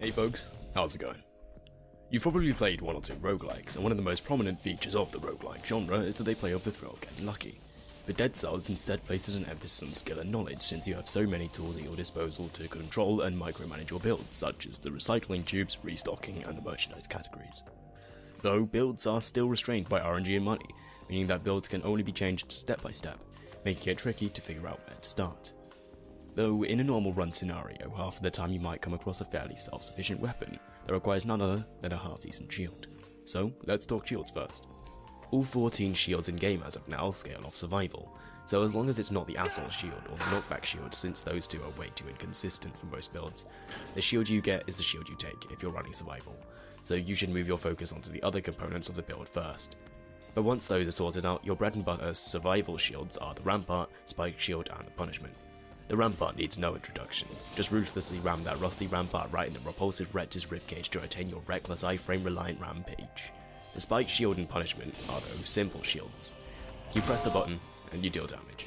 Hey folks, how's it going? You've probably played one or two roguelikes, and one of the most prominent features of the roguelike genre is that they play off the throw of getting lucky. But Dead Cells instead places an emphasis on skill and knowledge, since you have so many tools at your disposal to control and micromanage your build, such as the recycling tubes, restocking, and the merchandise categories. Though, builds are still restrained by RNG and money, meaning that builds can only be changed step by step, making it tricky to figure out where to start. Though, in a normal run scenario, half of the time you might come across a fairly self-sufficient weapon that requires none other than a half-decent shield. So, let's talk shields first. All 14 shields in-game as of now scale off survival, so as long as it's not the Assault Shield or the Knockback Shield, since those two are way too inconsistent for most builds, the shield you get is the shield you take if you're running survival, so you should move your focus onto the other components of the build first. But once those are sorted out, your bread and butter survival shields are the Rampart, Spike Shield, and the Punishment. The Rampart needs no introduction. Just ruthlessly ram that rusty Rampart right in the repulsive Rector's ribcage to attain your reckless iframe-reliant rampage. The Spike Shield and Punishment are those simple shields. You press the button, and you deal damage.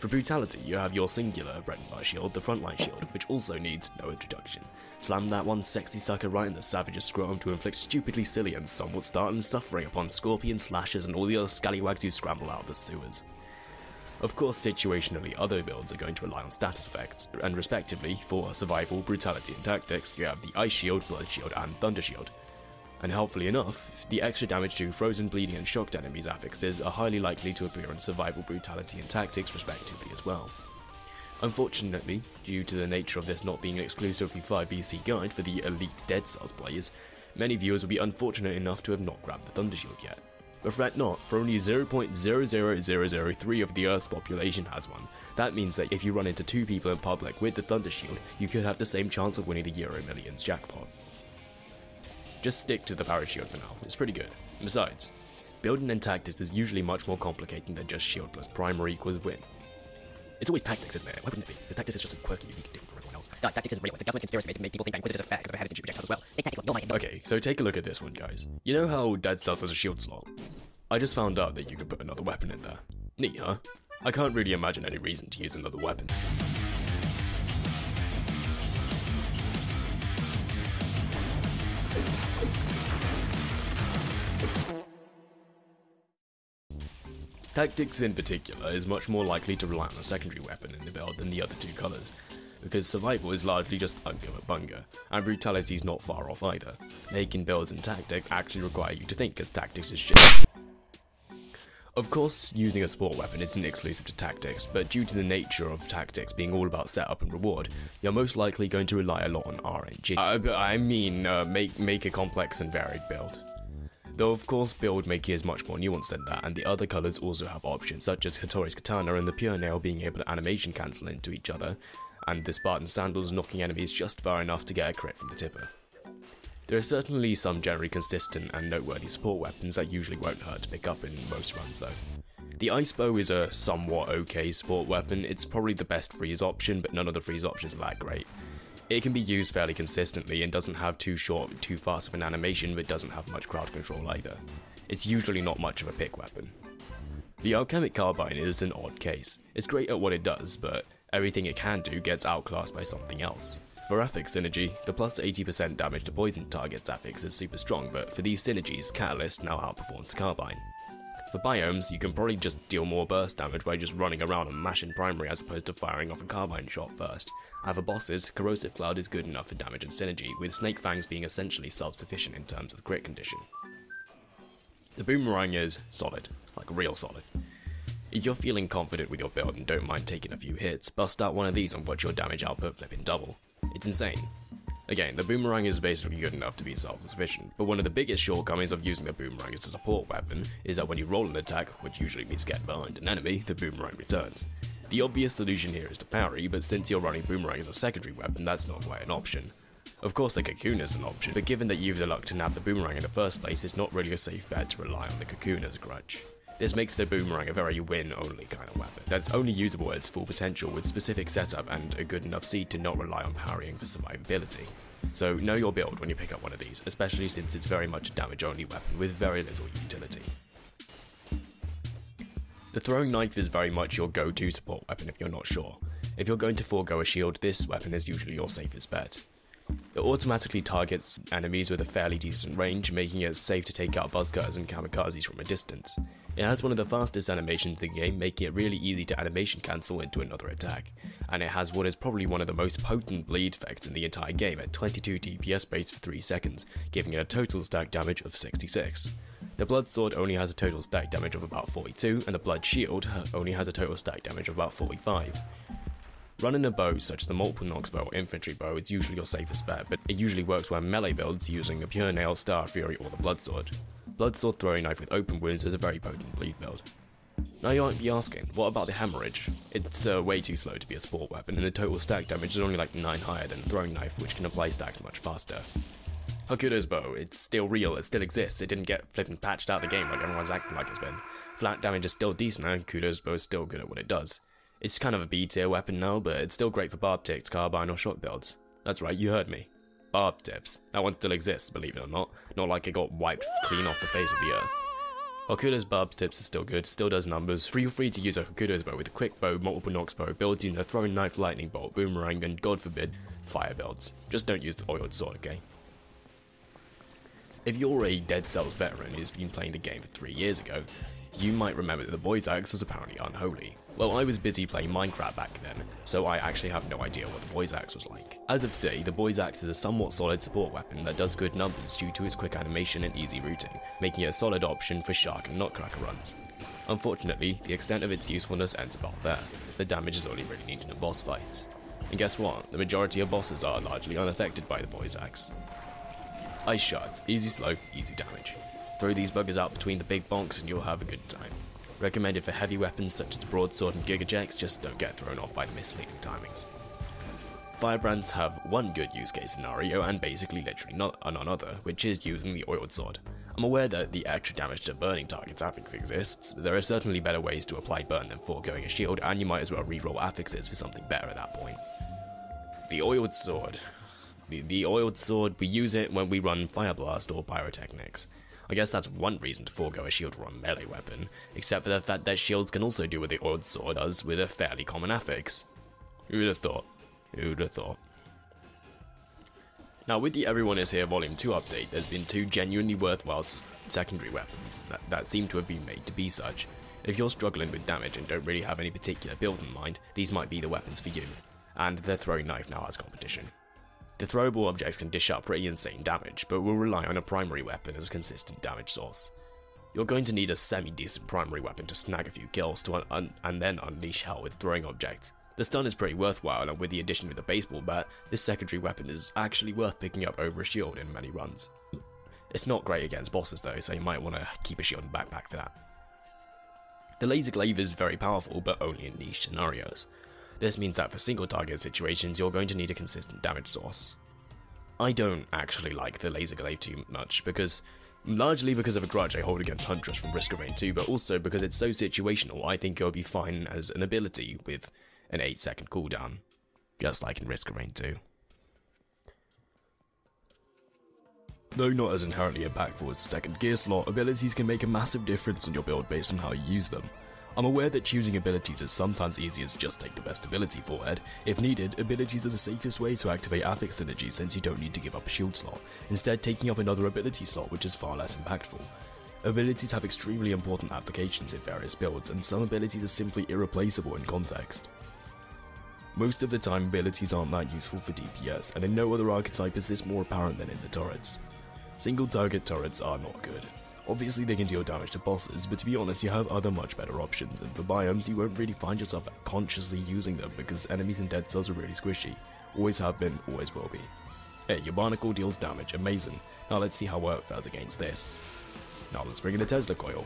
For brutality, you have your singular bread and butter shield, the Frontline Shield, which also needs no introduction. Slam that one sexy sucker right in the savage's scrotum to inflict stupidly silly and somewhat startling suffering upon scorpion slashers and all the other scallywags who scramble out of the sewers. Of course, situationally, other builds are going to rely on status effects, and respectively, for survival, brutality, and tactics, you have the Ice Shield, Blood Shield, and Thunder Shield. And helpfully enough, the extra damage to frozen, bleeding, and shocked enemies affixes are highly likely to appear in survival, brutality, and tactics, respectively, as well. Unfortunately, due to the nature of this not being an exclusively 5BC guide for the elite Dead Cells players, many viewers will be unfortunate enough to have not grabbed the Thunder Shield yet. But fret not, for only 0.00003 of the Earth's population has one. That means that if you run into two people in public with the Thunder Shield, you could have the same chance of winning the Euro Millions jackpot. Just stick to the Power Shield for now, it's pretty good. Besides, building and tactics is usually much more complicated than just shield plus primary equals win. It's always tactics, isn't it? Why wouldn't it be? Because tactics is just so quirky, unique and different from everyone else. Guys, tactics isn't real, it's a government conspiracy made to make people think that Inquisitors are fair because I've had a future projectiles as well. Big tactics, your mind. Okay, so take a look at this one, guys. You know how Dead Cells has a shield slot? I just found out that you could put another weapon in there. Neat, huh? I can't really imagine any reason to use another weapon. Tactics in particular is much more likely to rely on a secondary weapon in the build than the other two colours, because survival is largely just unga bunga, and brutality is not far off either, making builds and tactics actually require you to think, as tactics is shit. Of course, using a sport weapon isn't exclusive to tactics, but due to the nature of tactics being all about setup and reward, you're most likely going to rely a lot on RNG. I mean, make a complex and varied build. Though of course build making is much more nuanced than that, and the other colours also have options such as Hokuto's Katana and the Pure Nail being able to animation cancel into each other, and the Spartan Sandals knocking enemies just far enough to get a crit from the tipper. There are certainly some generally consistent and noteworthy support weapons that usually won't hurt to pick up in most runs though. The Ice Bow is a somewhat okay support weapon, it's probably the best freeze option, but none of the freeze options are that great. It can be used fairly consistently and doesn't have too short, too fast of an animation, but doesn't have much crowd control either. It's usually not much of a pick weapon. The Alchemic Carbine is an odd case. It's great at what it does, but everything it can do gets outclassed by something else. For affix synergy, the plus 80% damage to poison targets affix is super strong, but for these synergies, Catalyst now outperforms Carbine. For biomes, you can probably just deal more burst damage by just running around and mashing primary as opposed to firing off a carbine shot first. And for bosses, Corrosive Cloud is good enough for damage and synergy, with Snake Fangs being essentially self-sufficient in terms of crit condition. The Boomerang is solid, like real solid. If you're feeling confident with your build and don't mind taking a few hits, bust out one of these and watch your damage output flipping double. It's insane. Again, the Boomerang is basically good enough to be self-sufficient, but one of the biggest shortcomings of using the Boomerang as a support weapon is that when you roll an attack, which usually means get behind an enemy, the Boomerang returns. The obvious solution here is to parry, but since you're running Boomerang as a secondary weapon, that's not quite an option. Of course the Cocoon is an option, but given that you've the luck to nab the Boomerang in the first place, it's not really a safe bet to rely on the Cocoon as a grudge. This makes the Boomerang a very win-only kind of weapon, that's only usable at its full potential with specific setup and a good enough seed to not rely on parrying for survivability. So know your build when you pick up one of these, especially since it's very much a damage-only weapon with very little utility. The Throwing Knife is very much your go-to support weapon if you're not sure. If you're going to forego a shield, this weapon is usually your safest bet. It automatically targets enemies with a fairly decent range, making it safe to take out buzzcutters and kamikazes from a distance. It has one of the fastest animations in the game, making it really easy to animation cancel into another attack, and it has what is probably one of the most potent bleed effects in the entire game at 22 DPS base for 3 seconds, giving it a total stack damage of 66. The Blood Sword only has a total stack damage of about 42, and the Blood Shield only has a total stack damage of about 45. Running a bow such as the Multiple Nocks Bow or Infantry Bow is usually your safest bet, but it usually works when melee builds using the Pure Nail, Star Fury or the Blood Sword. Blood Sword Throwing Knife with open wounds is a very potent bleed build. Now you might be asking, what about the Hemorrhage? It's way too slow to be a support weapon, and the total stack damage is only like 9 higher than Throwing Knife, which can apply stacks much faster. Hokuto's Bow, it's still real, it still exists, it didn't get flipping patched out of the game like everyone's acting like it's been. Flat damage is still decent and Hokuto's Bow is still good at what it does. It's kind of a B-tier weapon now, but it's still great for barb tips, carbine or shot builds. That's right, you heard me. Barb tips. That one still exists, believe it or not. Not like it got wiped clean off the face of the earth. Okuludo's Barb Tips is still good, still does numbers. Feel free to use a Hokuto's Bow with a quick bow, multiple knocks bow builds using a throwing knife, lightning bolt, boomerang, and god forbid, fire builds. Just don't use the oiled sword, okay? If you're a Dead Cells veteran who's been playing the game for 3 years ago, you might remember that the Boy's Axe was apparently unholy. Well, I was busy playing Minecraft back then, so I actually have no idea what the Boy's Axe was like. As of today, the Boy's Axe is a somewhat solid support weapon that does good numbers due to its quick animation and easy routing, making it a solid option for shark and nutcracker runs. Unfortunately, the extent of its usefulness ends about there. The damage is only really needed in boss fights. And guess what? The majority of bosses are largely unaffected by the Boy's Axe. Ice Shards, easy slow, easy damage. Throw these buggers out between the big bonks and you'll have a good time. Recommended for heavy weapons such as the broadsword and gigajacks, just don't get thrown off by the misleading timings. Firebrands have one good use case scenario and basically literally none other, which is using the oiled sword. I'm aware that the extra damage to burning targets affix exists, but there are certainly better ways to apply burn than foregoing a shield, and you might as well reroll affixes for something better at that point. The oiled sword. The oiled sword, we use it when we run fire blast or pyrotechnics. I guess that's one reason to forego a shield or a melee weapon, except for the fact that shields can also do what the oiled sword does with a fairly common affix. Who'da thought? Who'da thought? Now with the Everyone Is Here Volume 2 update, there's been 2 genuinely worthwhile secondary weapons that seem to have been made to be such. If you're struggling with damage and don't really have any particular build in mind, these might be the weapons for you. And the throwing knife now has competition. The throwable objects can dish out pretty insane damage, but will rely on a primary weapon as a consistent damage source. You're going to need a semi-decent primary weapon to snag a few kills to and then unleash hell with throwing objects. The stun is pretty worthwhile, and with the addition of the baseball bat, this secondary weapon is actually worth picking up over a shield in many runs. It's not great against bosses though, so you might want to keep a shield and backpack for that. The laser glaive is very powerful, but only in niche scenarios. This means that for single target situations, you're going to need a consistent damage source. I don't actually like the laser glaive too much, largely because of a grudge I hold against Huntress from Risk of Rain 2, but also because it's so situational, I think it'll be fine as an ability with an 8-second cooldown, just like in Risk of Rain 2. Though not as inherently impactful as the second gear slot, abilities can make a massive difference in your build based on how you use them. I'm aware that choosing abilities is sometimes easier to just take the best ability for it. If needed, abilities are the safest way to activate affix synergy since you don't need to give up a shield slot, instead taking up another ability slot which is far less impactful. Abilities have extremely important applications in various builds, and some abilities are simply irreplaceable in context. Most of the time abilities aren't that useful for DPS, and in no other archetype is this more apparent than in the turrets. Single target turrets are not good. Obviously they can deal damage to bosses, but to be honest you have other much better options, and for biomes you won't really find yourself consciously using them because enemies in Dead Cells are really squishy. Always have been, always will be. Hey, your barnacle deals damage, amazing. Now let's see how well it fares against this. Now let's bring in the Tesla coil.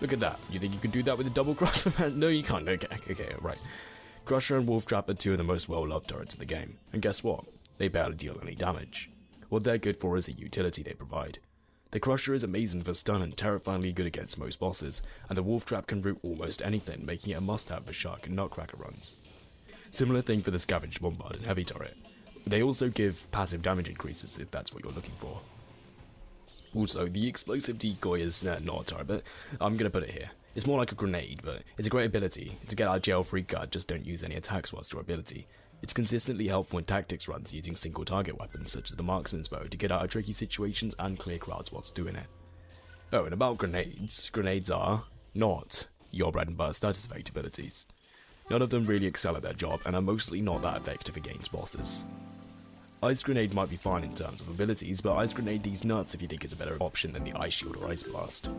Look at that, you think you can do that with a double crusher? No you can't, okay, right. Crusher and Wolf Trap are 2 of the most well-loved turrets in the game, and guess what? They barely deal any damage. What they're good for is the utility they provide. The Crusher is amazing for stun and terrifyingly good against most bosses, and the Wolf Trap can root almost anything, making it a must-have for shark and nutcracker runs. Similar thing for the Scavenged Bombard and Heavy Turret. They also give passive damage increases if that's what you're looking for. Also, the Explosive Decoy is not a turret, but I'm gonna put it here. It's more like a grenade, but it's a great ability. It's a get out of jail free card, just don't use any attacks whilst your ability. It's consistently helpful in tactics runs using single target weapons such as the marksman's bow to get out of tricky situations and clear crowds whilst doing it. Oh, and about grenades, grenades are not your bread and butter status effect abilities. None of them really excel at their job and are mostly not that effective against bosses. Ice Grenade might be fine in terms of abilities, but Ice Grenade these nuts if you think it's a better option than the Ice Shield or Ice Blast.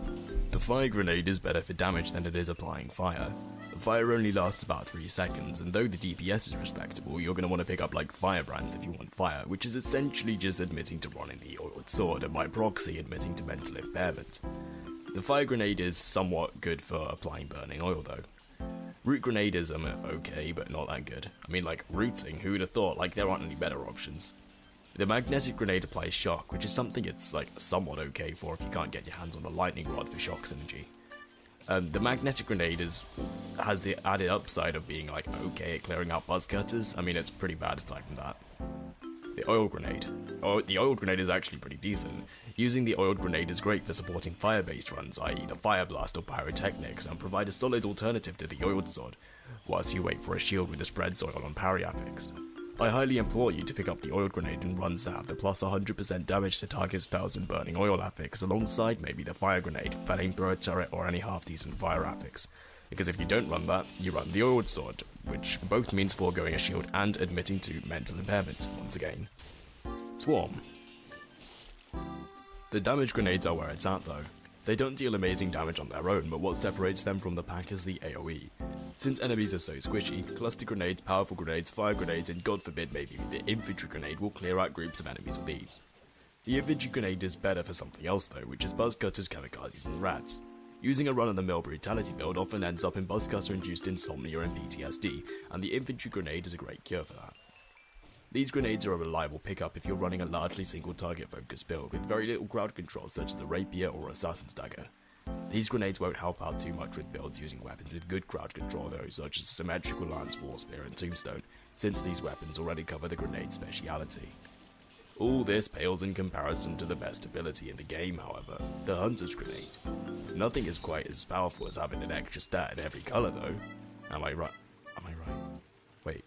The Fire Grenade is better for damage than it is applying fire. The fire only lasts about 3 seconds, and though the DPS is respectable, you're going to want to pick up like Firebrands if you want fire, which is essentially just admitting to running the Oiled Sword and by proxy admitting to mental impairment. The Fire Grenade is somewhat good for applying burning oil though. Root Grenade is okay, but not that good. I mean, like, rooting, who would have thought? Like, there aren't any better options. The Magnetic Grenade applies shock, which is something it's, like, somewhat okay for if you can't get your hands on the Lightning Rod for shock synergy. The Magnetic Grenade has the added upside of being, like, okay at clearing out buzz cutters. I mean, it's pretty bad aside from that. The Oil Grenade. Oh, the Oil Grenade is actually pretty decent. Using the Oiled Grenade is great for supporting fire-based runs, i.e. the Fire Blast or Pyrotechnics, and provide a solid alternative to the Oiled Sword, whilst you wait for a shield with a spread soil on parry affix. I highly implore you to pick up the Oiled Grenade in runs that have the plus 100% damage to target spells and burning oil affix, alongside maybe the Fire Grenade, flamethrower turret, or any half-decent fire affix. Because if you don't run that, you run the Oiled Sword, which both means foregoing a shield and admitting to mental impairment, once again. Swarm. The damage grenades are where it's at though. They don't deal amazing damage on their own, but what separates them from the pack is the AoE. Since enemies are so squishy, cluster grenades, powerful grenades, fire grenades, and god forbid maybe the infantry grenade will clear out groups of enemies with ease. The infantry grenade is better for something else though, which is buzz cutters, kamikazes, and rats. Using a run-of-the-mill brutality build often ends up in buzzcutter-induced insomnia and PTSD, and the infantry grenade is a great cure for that. These grenades are a reliable pickup if you're running a largely single-target focused build with very little crowd control such as the Rapier or Assassin's Dagger. These grenades won't help out too much with builds using weapons with good crowd control though, such as Symmetrical Lance, War Spear, and Tombstone, since these weapons already cover the grenade's speciality. All this pales in comparison to the best ability in the game however, the Hunter's Grenade. Nothing is quite as powerful as having an extra stat in every colour though. Am I right? Am I right? Wait.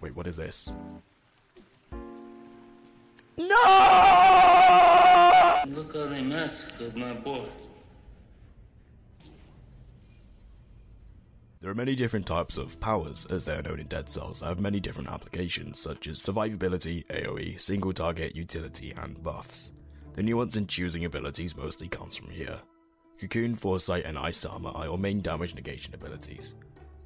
Wait, what is this? No! Look how they mess with my boy. There are many different types of powers, as they are known in Dead Cells, that have many different applications, such as survivability, AoE, single target, utility, and buffs. The nuance in choosing abilities mostly comes from here. Cocoon, Foresight, and Ice Armor are your main damage negation abilities.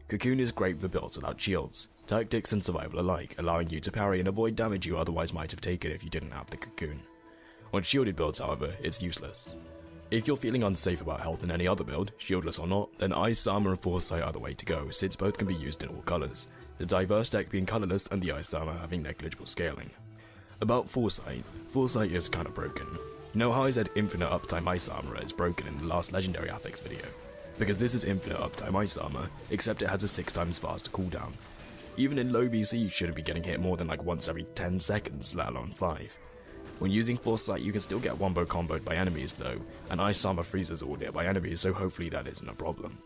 Cocoon is great for builds without shields, tactics and survival alike, allowing you to parry and avoid damage you otherwise might have taken if you didn't have the Cocoon. On shielded builds however, it's useless. If you're feeling unsafe about health in any other build, shieldless or not, then Ice Armor and Foresight are the way to go, since both can be used in all colours, the diverse deck being colourless and the Ice Armor having negligible scaling. About Foresight, Foresight is kinda broken. You know how I said infinite uptime Ice Armor is broken in the last legendary affix video? Because this is infinite uptime Ice Armor, except it has a 6 times faster cooldown. Even in low BC you shouldn't be getting hit more than like once every 10 seconds, let alone 5. When using Foresight, you can still get wombo comboed by enemies though, and Ice Armor freezes all nearby enemies, so hopefully that isn't a problem.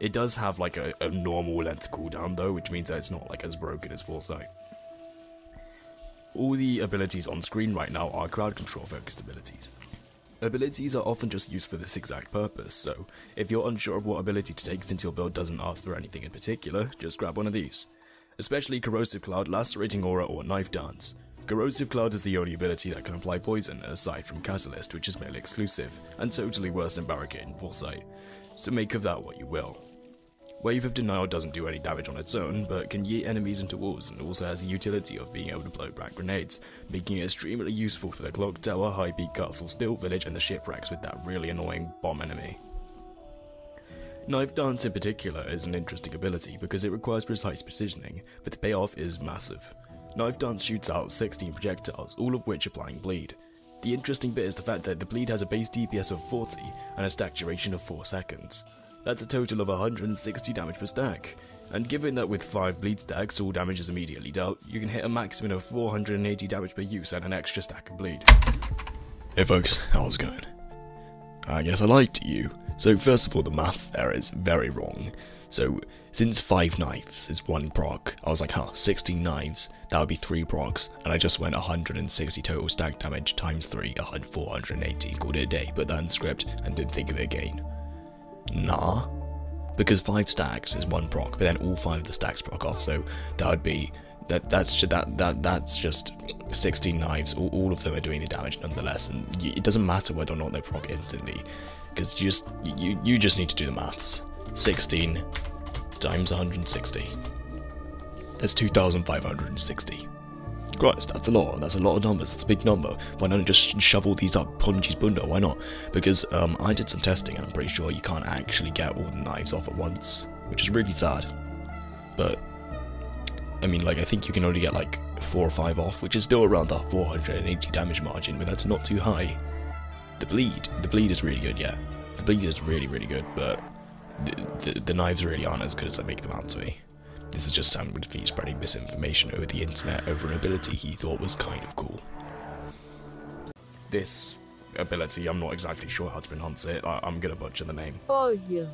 It does have like a normal length cooldown though, which means that it's not like as broken as Foresight. All the abilities on screen right now are crowd control focused abilities. Abilities are often just used for this exact purpose, so if you're unsure of what ability to take since your build doesn't ask for anything in particular, just grab one of these. Especially Corrosive Cloud, Lacerating Aura, or Knife Dance. Corrosive Cloud is the only ability that can apply poison, aside from Catalyst, which is merely exclusive, and totally worse than Barricade and Foresight, so make of that what you will. Wave of Denial doesn't do any damage on its own, but can yeet enemies into walls, and also has the utility of being able to blow back grenades, making it extremely useful for the Clock Tower, High Peak Castle, Steel Village, and the shipwrecks with that really annoying bomb enemy. Knife Dance in particular is an interesting ability because it requires precise positioning, but the payoff is massive. Knife Dance shoots out 16 projectiles, all of which applying bleed. The interesting bit is the fact that the bleed has a base DPS of 40 and a stack duration of 4 seconds. That's a total of 160 damage per stack, and given that with 5 bleed stacks all damage is immediately dealt, you can hit a maximum of 480 damage per use and an extra stack of bleed. Hey folks, how's it going? I guess I lied to you. So first of all, the maths there is very wrong. So since 5 knives is 1 proc, I was like, huh, 16 knives, that would be 3 procs, and I just went 160 total stack damage times 3, 480, called it a day, put that in script, and didn't think of it again. Nah. Because 5 stacks is 1 proc, but then all 5 of the stacks proc off, so that would be, that's just 16 knives, all of them are doing the damage nonetheless, and it doesn't matter whether or not they proc instantly, because you just need to do the maths. 16 times 160. That's 2,560. Christ, that's a lot. That's a lot of numbers. That's a big number. Why not just shovel these up? Ponji's bunda. Why not? Because I did some testing, and I'm pretty sure you can't actually get all the knives off at once, which is really sad. But I mean, like, I think you can only get like 4 or 5 off, which is still around that 480 damage margin, but that's not too high. The bleed is really good, yeah. The bleed is really, really good, but the knives really aren't as good as I make them out to be. This is just Sam Woodfee spreading misinformation over the internet over an ability he thought was kind of cool. This ability, I'm not exactly sure how to pronounce it, I'm gonna butcher the name. Oh yeah.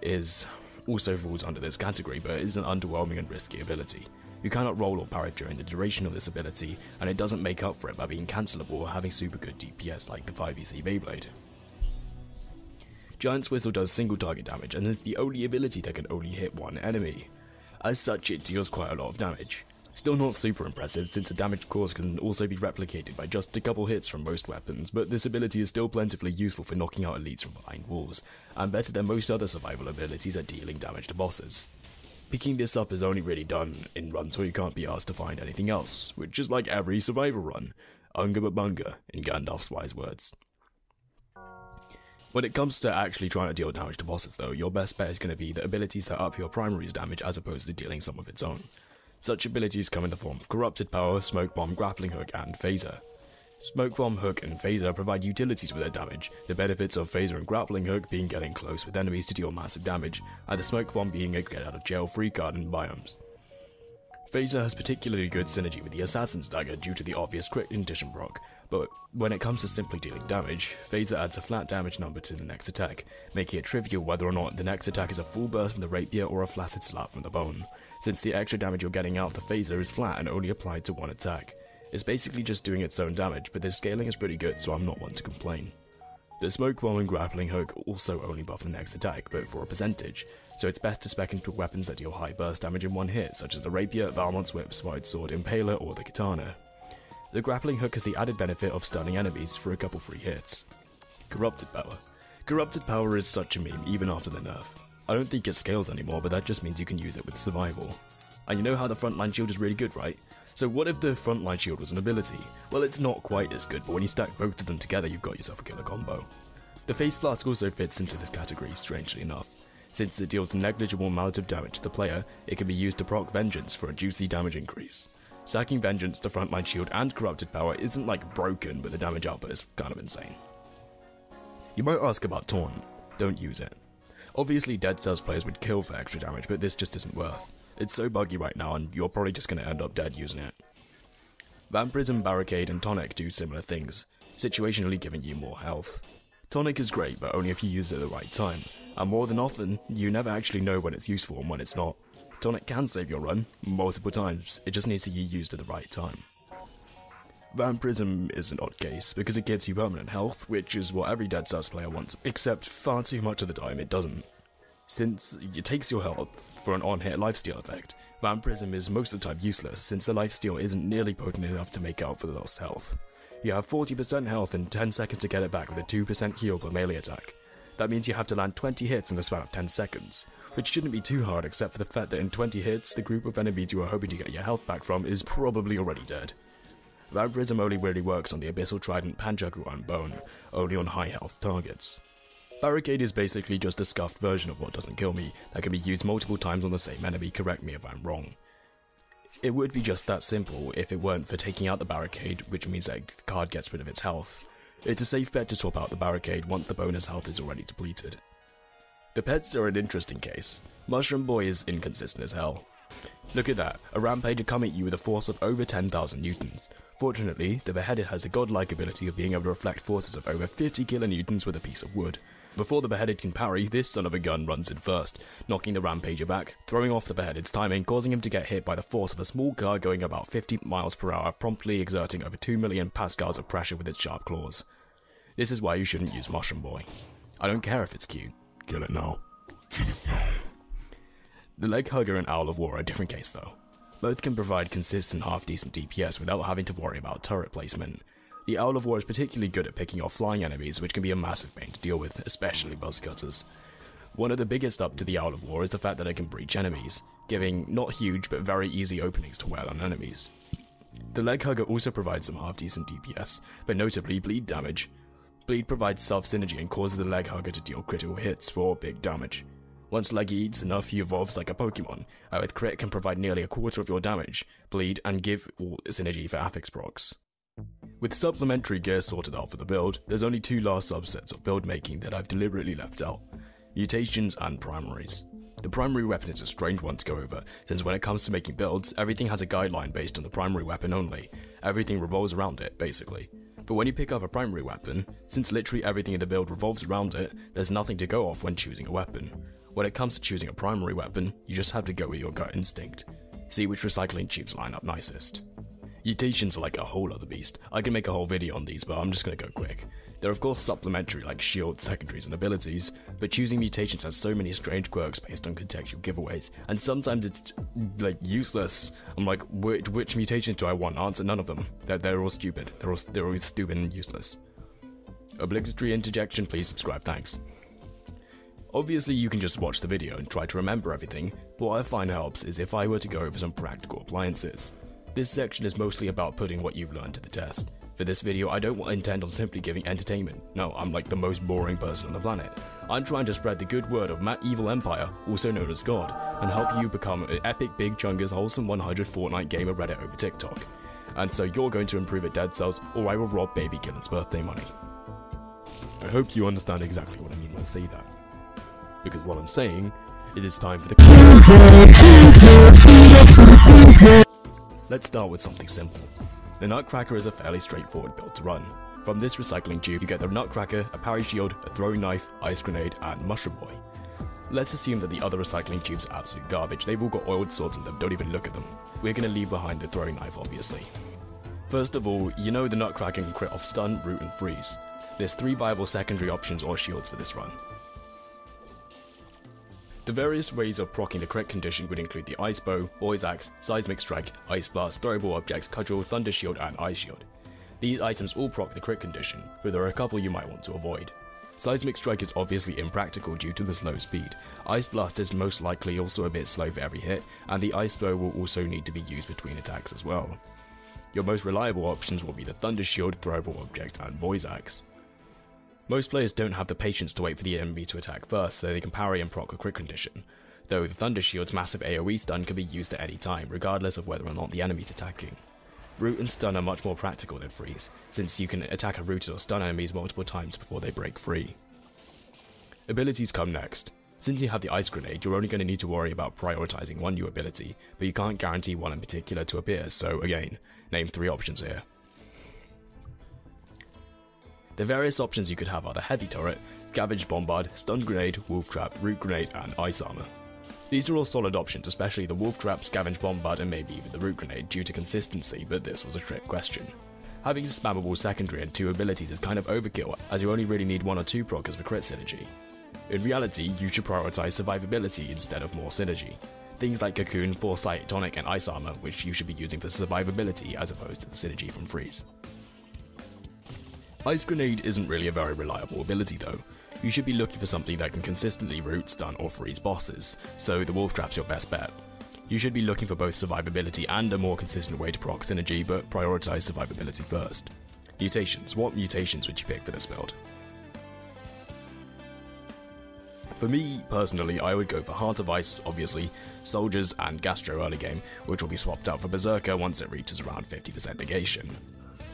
Is also falls under this category, but is an underwhelming and risky ability. You cannot roll or parry during the duration of this ability, and it doesn't make up for it by being cancelable or having super good DPS like the 5EC Beyblade. Giant's Whistle does single target damage and is the only ability that can only hit one enemy. As such, it deals quite a lot of damage. Still not super impressive, since the damage caused can also be replicated by just a couple hits from most weapons, but this ability is still plentifully useful for knocking out elites from behind walls, and better than most other survival abilities at dealing damage to bosses. Picking this up is only really done in runs where you can't be asked to find anything else, which is like every survival run. Unga babunga, in Gandalf's wise words. When it comes to actually trying to deal damage to bosses though, your best bet is going to be the abilities that up your primary's damage as opposed to dealing some of its own. Such abilities come in the form of Corrupted Power, Smoke Bomb, Grappling Hook, and Phaser. Smoke Bomb, Hook, and Phaser provide utilities with their damage, the benefits of Phaser and Grappling Hook being getting close with enemies to deal massive damage, and the Smoke Bomb being a get out of jail free card in biomes. Phaser has particularly good synergy with the Assassin's Dagger due to the obvious crit condition proc, but when it comes to simply dealing damage, Phaser adds a flat damage number to the next attack, making it trivial whether or not the next attack is a full burst from the Rapier or a flaccid slap from the bone, since the extra damage you're getting out of the Phaser is flat and only applied to one attack. It's basically just doing its own damage, but the scaling is pretty good, so I'm not one to complain. The Smoke Bomb and Grappling Hook also only buff the next attack, but for a percentage, so it's best to spec into weapons that deal high burst damage in one hit, such as the Rapier, Valmont's Whip, Wide Sword, Impaler, or the Katana. The Grappling Hook has the added benefit of stunning enemies for a couple free hits. Corrupted Power. Corrupted Power is such a meme even after the nerf. I don't think it scales anymore, but that just means you can use it with survival. And you know how the Frontline Shield is really good, right? So what if the Frontline Shield was an ability? Well, it's not quite as good, but when you stack both of them together, you've got yourself a killer combo. The Face Flask also fits into this category, strangely enough. Since it deals a negligible amount of damage to the player, it can be used to proc Vengeance for a juicy damage increase. Stacking Vengeance, the Frontline Shield, and Corrupted Power isn't like broken, but the damage output is kind of insane. You might ask about Taunt. Don't use it. Obviously, Dead Cells players would kill for extra damage, but this just isn't worth. It's so buggy right now, and you're probably just going to end up dead using it. Vampirism, Barricade, and Tonic do similar things, situationally giving you more health. Tonic is great, but only if you use it at the right time, and more than often, you never actually know when it's useful and when it's not. Tonic can save your run, multiple times, it just needs to be used at the right time. Vampirism is an odd case, because it gives you permanent health, which is what every Dead Cells player wants, except far too much of the time it doesn't. Since it takes your health for an on-hit lifesteal effect, Vampirism is most of the time useless since the lifesteal isn't nearly potent enough to make up for the lost health. You have 40% health and 10 seconds to get it back with a 2% heal per melee attack. That means you have to land 20 hits in the span of 10 seconds, which shouldn't be too hard except for the fact that in 20 hits, the group of enemies you are hoping to get your health back from is probably already dead. Vampirism only really works on the Abyssal Trident, Panchaku, and Bone, only on high health targets. Barricade is basically just a scuffed version of What Doesn't Kill Me that can be used multiple times on the same enemy, correct me if I'm wrong. It would be just that simple if it weren't for taking out the Barricade, which means that the card gets rid of its health. It's a safe bet to swap out the Barricade once the bonus health is already depleted. The pets are an interesting case. Mushroom Boy is inconsistent as hell. Look at that, a Rampager coming at you with a force of over 10,000 newtons. Fortunately, the Beheaded has the godlike ability of being able to reflect forces of over 50 kilonewtons with a piece of wood. Before the Beheaded can parry, this son of a gun runs in first, knocking the Rampager back, throwing off the Beheaded's timing, causing him to get hit by the force of a small car going about 50 mph, promptly exerting over 2 million pascals of pressure with its sharp claws. This is why you shouldn't use Mushroom Boy. I don't care if it's cute. Kill it now. The Leg Hugger and Owl of War are a different case though. Both can provide consistent half-decent DPS without having to worry about turret placement. The Owl of War is particularly good at picking off flying enemies, which can be a massive pain to deal with, especially Buzzcutters. One of the biggest up to the Owl of War is the fact that it can breach enemies, giving not huge but very easy openings to wail on enemies. The Leg Hugger also provides some half-decent DPS, but notably bleed damage. Bleed provides self-synergy and causes the Leg Hugger to deal critical hits for big damage. Once Leggy eats enough, he evolves like a Pokemon, and with crit can provide nearly a quarter of your damage, bleed, and give all synergy for affix procs. With supplementary gear sorted out for the build, there's only two last subsets of build making that I've deliberately left out: mutations and primaries. The primary weapon is a strange one to go over, since when it comes to making builds, everything has a guideline based on the primary weapon only. Everything revolves around it, basically. But when you pick up a primary weapon, since literally everything in the build revolves around it, there's nothing to go off when choosing a weapon. When it comes to choosing a primary weapon, you just have to go with your gut instinct. See which recycling tubes line up nicest. Mutations are like a whole other beast. I can make a whole video on these, but I'm just gonna go quick. They're of course supplementary like shield, secondaries and abilities, but choosing mutations has so many strange quirks based on contextual giveaways, and sometimes it's like useless. I'm like, which mutations do I want? Answer none of them. They're all stupid. They're all stupid and useless. Obligatory interjection, please subscribe, thanks. Obviously you can just watch the video and try to remember everything, but what I find helps is if I were to go over some practical appliances. This section is mostly about putting what you've learned to the test. For this video, I don't intend on simply giving entertainment. No, I'm like the most boring person on the planet. I'm trying to spread the good word of Matt Evil Empire, also known as God, and help you become Epic Big Chunga's Wholesome 100 Fortnite gamer Reddit over TikTok. And so you're going to improve at Dead Cells, or I will rob Baby Gillen's birthday money. I hope you understand exactly what I mean when I say that. Because what I'm saying, it is time for the... Let's start with something simple. The Nutcracker is a fairly straightforward build to run. From this recycling tube, you get the Nutcracker, a parry shield, a throwing knife, ice grenade, and mushroom boy. Let's assume that the other recycling tubes are absolute garbage. They've all got oiled swords in them, don't even look at them. We're gonna leave behind the throwing knife, obviously. First of all, you know the Nutcracker can crit off stun, root, and freeze. There's 3 viable secondary options or shields for this run. The various ways of proccing the crit condition would include the Ice Bow, Boy's Axe, Seismic Strike, Ice Blast, Throwable Objects, Cudgel, Thunder Shield, and Ice Shield. These items all proc the crit condition, but there are a couple you might want to avoid. Seismic Strike is obviously impractical due to the slow speed, Ice Blast is most likely also a bit slow for every hit, and the Ice Bow will also need to be used between attacks as well. Your most reliable options will be the Thunder Shield, Throwable Object, and Boy's Axe. Most players don't have the patience to wait for the enemy to attack first, so they can parry and proc a crit condition, though the Thunder Shield's massive AoE stun can be used at any time, regardless of whether or not the enemy's attacking. Root and stun are much more practical than freeze, since you can attack a rooted or stun enemies multiple times before they break free. Abilities come next. Since you have the Ice Grenade, you're only going to need to worry about prioritizing one new ability, but you can't guarantee one in particular to appear, so again, name 3 options here. The various options you could have are the Heavy Turret, Scavenge Bombard, Stun Grenade, Wolf Trap, Root Grenade, and Ice Armor. These are all solid options, especially the Wolf Trap, Scavenge Bombard, and maybe even the Root Grenade due to consistency, but this was a trick question. Having a spammable secondary and 2 abilities is kind of overkill, as you only really need 1 or 2 proccers for crit synergy. In reality, you should prioritize survivability instead of more synergy. Things like Cocoon, Foresight, Tonic, and Ice Armor, which you should be using for survivability as opposed to the synergy from freeze. Ice Grenade isn't really a very reliable ability though. You should be looking for something that can consistently root, stun, or freeze bosses, so the Wolf Trap's your best bet. You should be looking for both survivability and a more consistent way to proc synergy, but prioritize survivability first. Mutations. What mutations would you pick for this build? For me, personally, I would go for Heart of Ice, obviously, Soldiers, and Gastro early game, which will be swapped out for Berserker once it reaches around 50% negation.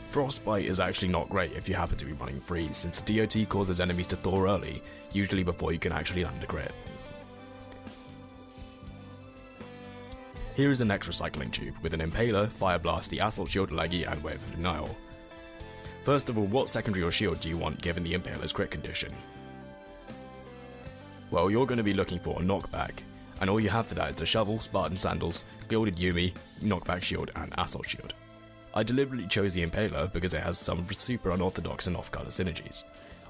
Frostbite is actually not great if you happen to be running freeze, since DOT causes enemies to thaw early, usually before you can actually land a crit. Here is the next recycling tube, with an Impaler, Fire Blast, the Assault Shield, Leggy, and Wave of Denial. First of all, what secondary or shield do you want given the Impaler's crit condition? Well, you're going to be looking for a knockback, and all you have for that is a shovel, Spartan Sandals, Gilded Yumi, Knockback Shield, and Assault Shield. I deliberately chose the Impaler because it has some super unorthodox and off-colour synergies.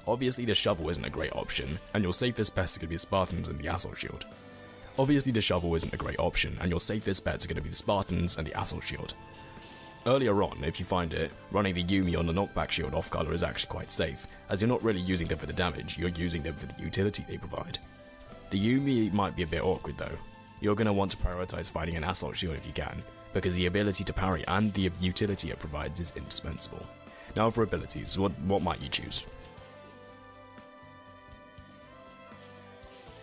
Obviously the shovel isn't a great option, and your safest bets are going to be the Spartans and the Assault Shield. Earlier on, if you find it, running the Yumi on the Knockback Shield off-colour is actually quite safe, as you're not really using them for the damage, you're using them for the utility they provide. The Yumi might be a bit awkward though. You're going to want to prioritise fighting an Assault Shield if you can, because the ability to parry and the utility it provides is indispensable. Now for abilities, what might you choose?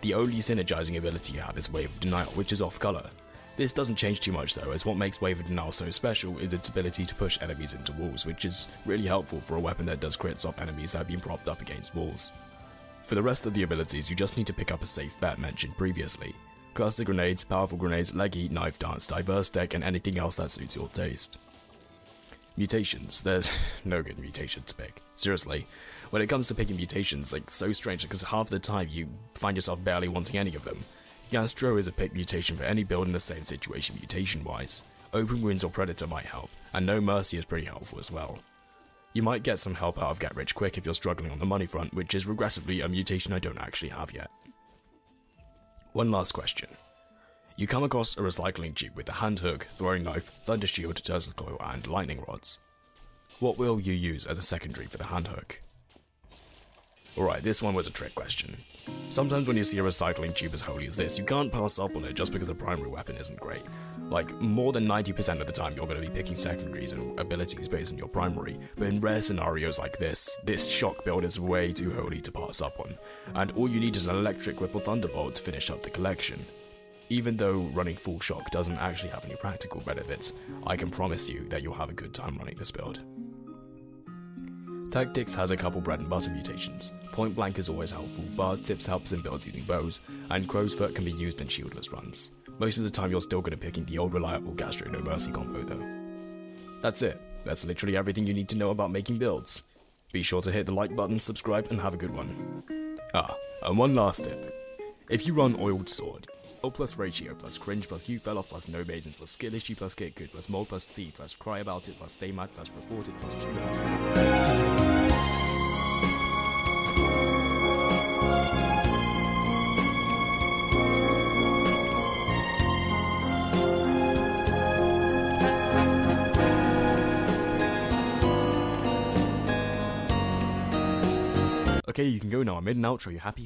The only synergising ability you have is Wave of Denial, which is off-colour. This doesn't change too much though, as what makes Wave of Denial so special is its ability to push enemies into walls, which is really helpful for a weapon that does crits off enemies that have been propped up against walls. For the rest of the abilities, you just need to pick up a safe bet mentioned previously. Cluster Grenades, Powerful Grenades, Leggy, Knife Dance, Diverse Deck, and anything else that suits your taste. Mutations. There's no good mutation to pick. Seriously. When it comes to picking mutations, like, so strange because half the time you find yourself barely wanting any of them. Gastro is a pick mutation for any build in the same situation mutation-wise. Open Wounds or Predator might help, and No Mercy is pretty helpful as well. You might get some help out of Get Rich Quick if you're struggling on the money front, which is regrettably a mutation I don't actually have yet. One last question. You come across a recycling tube with a hand hook, throwing knife, thunder shield, turtle coil, and lightning rods. What will you use as a secondary for the hand hook? Alright, this one was a trick question. Sometimes when you see a recycling tube as holy as this, you can't pass up on it just because the primary weapon isn't great. Like, more than 90% of the time you're going to be picking secondaries and abilities based on your primary, but in rare scenarios like this shock build is way too holy to pass up on, and all you need is an electric whip or thunderbolt to finish up the collection. Even though running full shock doesn't actually have any practical benefits, I can promise you that you'll have a good time running this build. Tactics has a couple bread and butter mutations. Point Blank is always helpful, Barb Tips helps in builds using bows, and Crow's Foot can be used in shieldless runs. Most of the time you're still going to be picking the old reliable Gastro No Mercy combo though. That's it, that's literally everything you need to know about making builds. Be sure to hit the like button, subscribe, and have a good one. And one last tip. If you run Oiled Sword, O plus Ratio plus Cringe plus You Fell Off plus No Maiden plus Skill Issue plus Get Good plus Mold plus C plus Cry About It plus Stay Mad plus Report It plus True Out. Okay, you can go now. I made an outro. You happy?